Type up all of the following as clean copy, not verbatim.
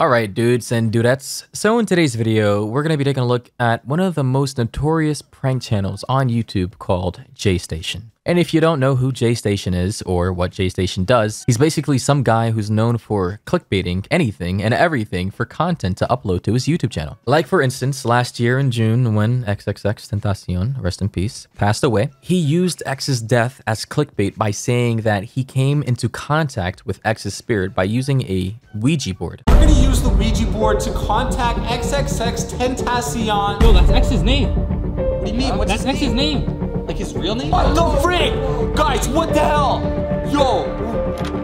Alright dudes and dudettes, so in today's video, we're going to be taking a look at one of the most notorious prank channels on YouTube called JayStation. And if you don't know who JayStation is or what JayStation does, he's basically some guy who's known for clickbaiting anything and everything for content to upload to his YouTube channel. Like for instance, last year in June when XXXTentacion, rest in peace, passed away, he used X's death as clickbait by saying that he came into contact with X's spirit by using a Ouija board. We're gonna use the Ouija board to contact XXXTentacion. Yo, that's X's name. What do you mean? What's that's X's name? Like his real name? What the frick? Guys, what the hell? Yo!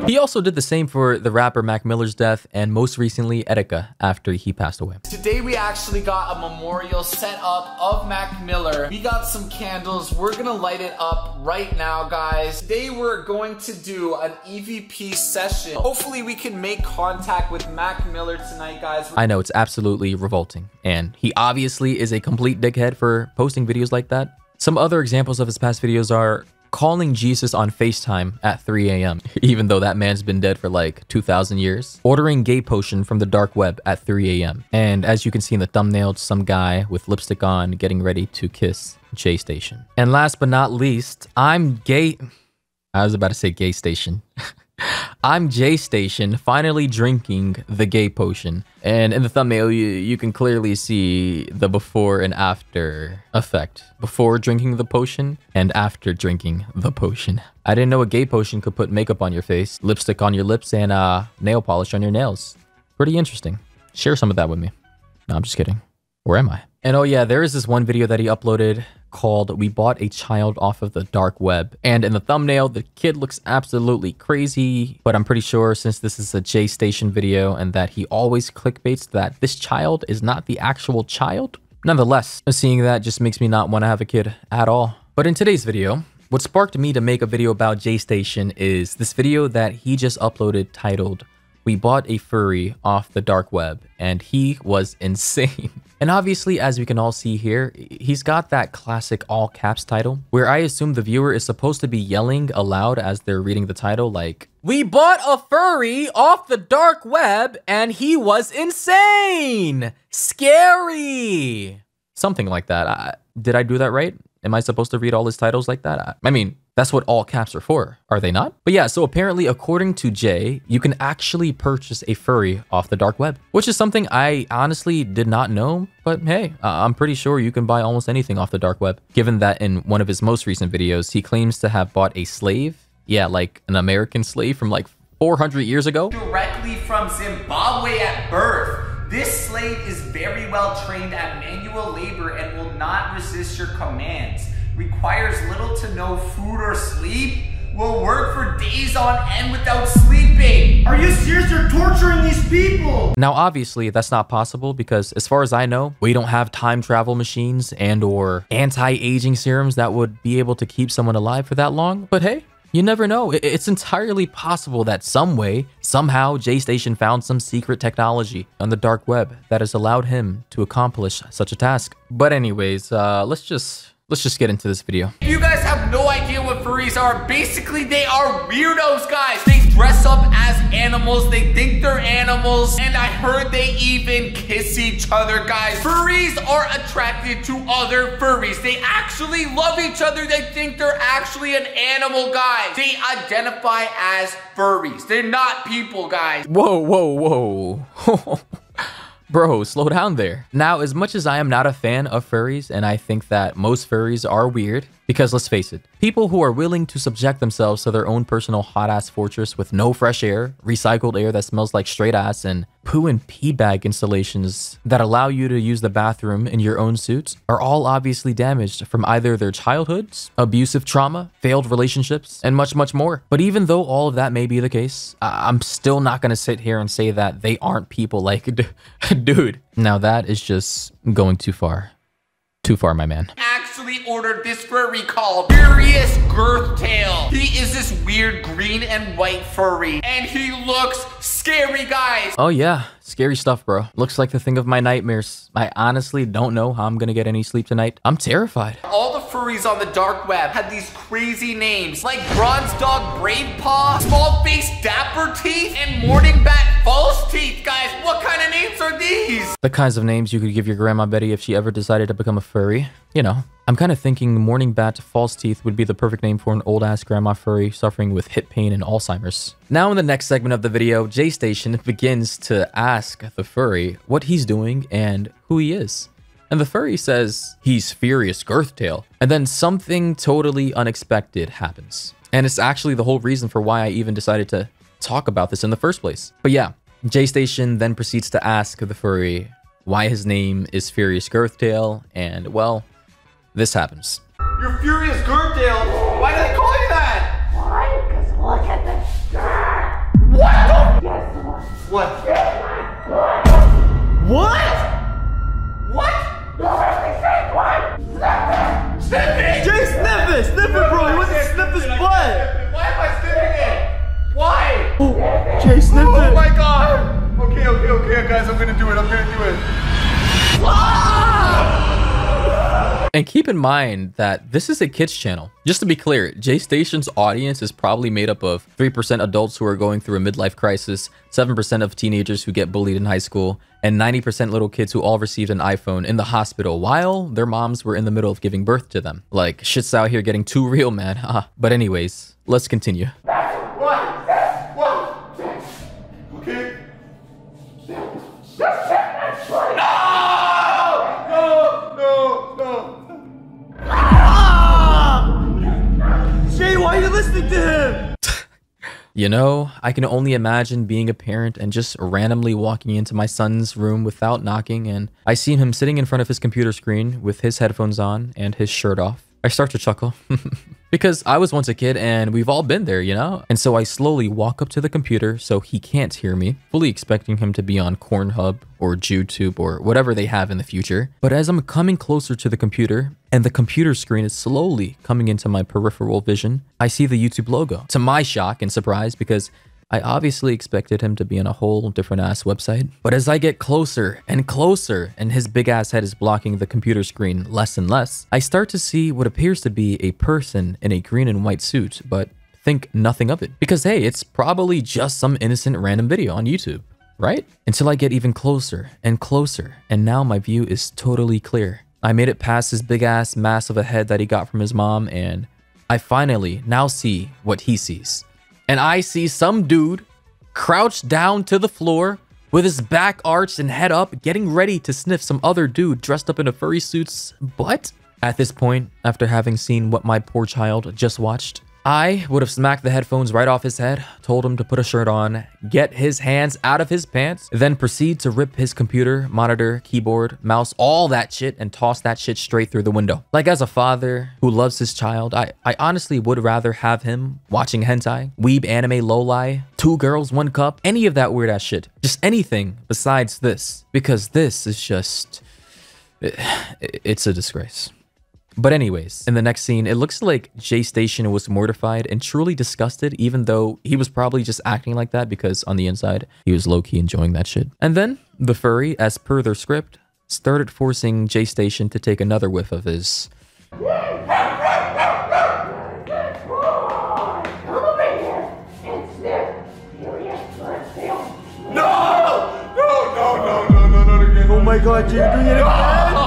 He also did the same for the rapper Mac Miller's death and most recently Etika after he passed away. Today we actually got a memorial set up of Mac Miller. We got some candles. We're gonna light it up right now, guys. Today we're going to do an EVP session. Hopefully we can make contact with Mac Miller tonight, guys. I know, it's absolutely revolting. And he obviously is a complete dickhead for posting videos like that. Some other examples of his past videos are calling Jesus on FaceTime at 3 a.m., even though that man's been dead for like 2,000 years, ordering gay potion from the dark web at 3 a.m., and as you can see in the thumbnail, some guy with lipstick on getting ready to kiss JayStation. And last but not least, I'm JayStation finally drinking the gay potion. And in the thumbnail, you can clearly see the before and after effect. Before drinking the potion and after drinking the potion. I didn't know a gay potion could put makeup on your face, lipstick on your lips, and nail polish on your nails. Pretty interesting. Share some of that with me. No, I'm just kidding. Or am I? And oh yeah, there is this one video that he uploaded called "We Bought a Child Off of the Dark Web," and in the thumbnail the kid looks absolutely crazy, but I'm pretty sure since this is a JayStation video and that he always clickbaits that this child is not the actual child, nonetheless seeing that just makes me not want to have a kid at all. But in today's video, what sparked me to make a video about JayStation is this video that he just uploaded titled "We Bought a Furry Off the Dark Web," and he was insane. And obviously, as we can all see here, he's got that classic all caps title where I assume the viewer is supposed to be yelling aloud as they're reading the title, like, "We bought a furry off the dark web and he was insane! Scary!" Something like that. Did I do that right? Am I supposed to read all his titles like that? I mean, that's what all caps are for, are they not? But yeah, so apparently, according to Jay, you can actually purchase a furry off the dark web, which is something I honestly did not know, but hey, I'm pretty sure you can buy almost anything off the dark web, given that in one of his most recent videos, he claims to have bought a slave. Yeah, like an American slave from like 400 years ago. Directly from Zimbabwe at birth. This slave is very well trained at manual labor and will not resist your commands. Requires little to no food or sleep. Will work for days on end without sleeping. Are you serious? They're torturing these people. Now, obviously, that's not possible because as far as I know, we don't have time travel machines and or anti-aging serums that would be able to keep someone alive for that long. But hey, you never know. It's entirely possible that some way, somehow, JayStation found some secret technology on the dark web that has allowed him to accomplish such a task. But anyways, let's just get into this video. If you guys have no idea what furries are, basically they are weirdos, guys. They dress up as animals, they think they're animals, and I heard they even kiss each other, guys. Furries are attracted to other furries. They actually love each other. They think they're actually an animal, guys. They identify as furries. They're not people, guys. Whoa, whoa, whoa. Bro, slow down there. Now, as much as I am not a fan of furries, and I think that most furries are weird, because let's face it, people who are willing to subject themselves to their own personal hot-ass fortress with no fresh air, recycled air that smells like straight ass, and poo and pee bag installations that allow you to use the bathroom in your own suits are all obviously damaged from either their childhoods, abusive trauma, failed relationships, and much, much more. But even though all of that may be the case, I'm still not gonna sit here and say that they aren't people. Like, dude, now that is just going too far. Too far, my man. Actually ordered this furry called Furious Girth Tail. He is this weird green and white furry, and he looks scary, guys. Oh yeah, scary stuff, bro. Looks like the thing of my nightmares. I honestly don't know how I'm gonna get any sleep tonight. I'm terrified. All the furries on the dark web had these crazy names like Bronze Dog Brave Paw, Small Face Dapper Teeth, and Morning Bat Teeth, guys. What kind of are these? The kinds of names you could give your grandma Betty if she ever decided to become a furry. You know, I'm kind of thinking Morning Bat False Teeth would be the perfect name for an old-ass grandma furry suffering with hip pain and Alzheimer's. Now in the next segment of the video, JayStation begins to ask the furry what he's doing and who he is. And the furry says, he's Furious Girth Tail. And then something totally unexpected happens. And it's actually the whole reason for why I even decided to talk about this in the first place. But yeah, JayStation then proceeds to ask the furry why his name is Furious Girth Tail, and well, this happens. You're Furious Girth Tail? Why do they call you that? Why? Because look at this. What the? Yes. What? Yes. What? What? No, I said what? Sniff it! Jay, sniff it! Sniff it, bro! You want to sniff his butt! Why am I sniffing it? Why? Oh, Jay, sniff it! Oh my god! Okay, okay, okay, guys, I'm gonna do it. I'm gonna do it. Ah! And keep in mind that this is a kid's channel. Just to be clear, JayStation's audience is probably made up of 3% adults who are going through a midlife crisis, 7% of teenagers who get bullied in high school, and 90% little kids who all received an iPhone in the hospital while their moms were in the middle of giving birth to them. Like, shit's out here getting too real, man. But anyways, let's continue. You know, I can only imagine being a parent and just randomly walking into my son's room without knocking, and I seen him sitting in front of his computer screen with his headphones on and his shirt off. I start to chuckle because I was once a kid and we've all been there, you know? And so I slowly walk up to the computer so he can't hear me, fully expecting him to be on Pornhub or YouTube or whatever they have in the future. But as I'm coming closer to the computer and the computer screen is slowly coming into my peripheral vision, I see the YouTube logo, to my shock and surprise, because I obviously expected him to be on a whole different ass website. But as I get closer and closer and his big ass head is blocking the computer screen less and less, I start to see what appears to be a person in a green and white suit, but think nothing of it. Because hey, it's probably just some innocent random video on YouTube, right? Until I get even closer and closer, and now my view is totally clear. I made it past his big ass mass of a head that he got from his mom, and I finally now see what he sees. And I see some dude crouched down to the floor with his back arched and head up, getting ready to sniff some other dude dressed up in a furry suit's butt. At this point, after having seen what my poor child just watched, I would have smacked the headphones right off his head, told him to put a shirt on, get his hands out of his pants, then proceed to rip his computer, monitor, keyboard, mouse, all that shit, and toss that shit straight through the window. Like, as a father who loves his child, I honestly would rather have him watching hentai, weeb anime loli, 2 girls, 1 cup, any of that weird ass shit. Just anything besides this, because this is just, it's a disgrace. But anyways, in the next scene, it looks like JayStation was mortified and truly disgusted, even though he was probably just acting like that because on the inside, he was low-key enjoying that shit. And then the furry, as per their script, started forcing JayStation to take another whiff of his... No! Oh my god, you're doing it again!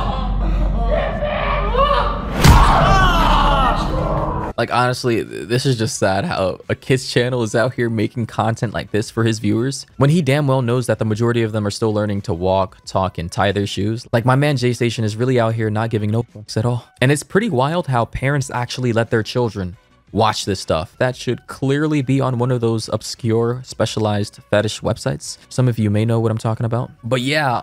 Like, honestly, this is just sad how a kid's channel is out here making content like this for his viewers when he damn well knows that the majority of them are still learning to walk, talk, and tie their shoes. Like, my man JayStation is really out here not giving no fucks at all. And it's pretty wild how parents actually let their children watch this stuff. That should clearly be on one of those obscure, specialized fetish websites. Some of you may know what I'm talking about. But yeah,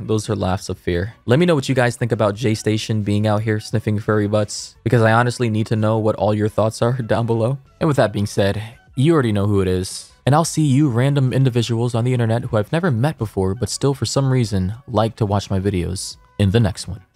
those are laughs of fear. Let me know what you guys think about JayStation being out here sniffing furry butts, because I honestly need to know what all your thoughts are down below. And with that being said, you already know who it is. And I'll see you random individuals on the internet who I've never met before, but still for some reason like to watch my videos in the next one.